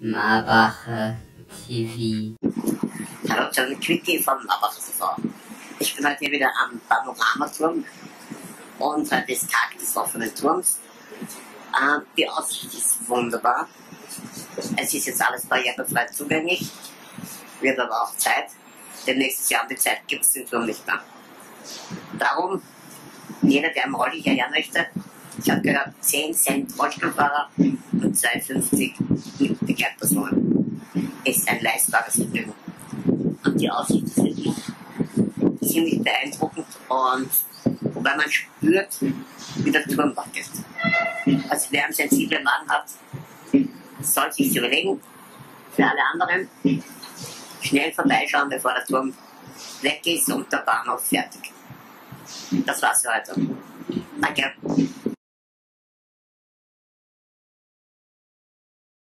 Mabacher TV. Hallo, Jan Quitti von Mabacher TV. Ich bin heute hier wieder am Panoramaturm und heute ist Tag des offenen Turms. Die Aussicht ist wunderbar. Es ist jetzt alles barrierefrei zugänglich, wird aber auch Zeit, denn nächstes Jahr um die Zeit gibt es den Turm nicht mehr. Darum, jeder, der am Rolli hierher möchte, ich habe gehört, 10 Cent Rollstuhlfahrer und 2,50 mit Begleitpersonen ist ein leistbares Vergnügen. Und die Aussicht ist wirklich ziemlich beeindruckend, und wobei man spürt, wie der Turm wackelt. Also wer einen sensiblen Magen hat, soll sich überlegen. Für alle anderen, schnell vorbeischauen, bevor der Turm weg ist und der Bahnhof fertig. Das war's für heute. Danke.